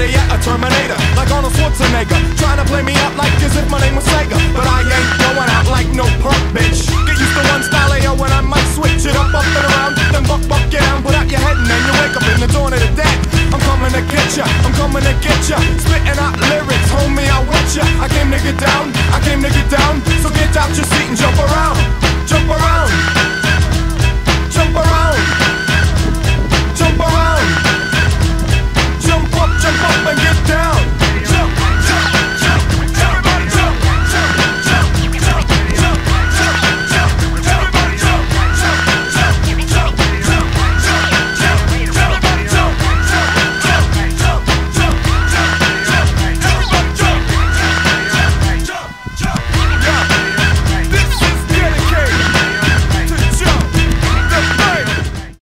Gladiator, Terminator, like Arnold Schwarzenegger, trying to play me out like as if my name was Sega.